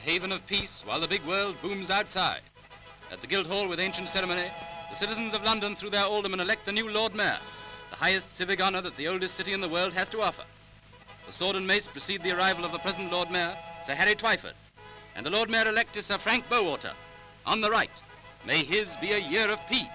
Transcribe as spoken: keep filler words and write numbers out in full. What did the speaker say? a haven of peace while the big world booms outside. At the Guildhall, with ancient ceremony, the citizens of London, through their aldermen, elect the new Lord Mayor, the highest civic honour that the oldest city in the world has to offer. The sword and mace precede the arrival of the present Lord Mayor, Sir Harry Twyford, and the Lord Mayor-elect is Sir Frank Bowater. On the right, may his be a year of peace.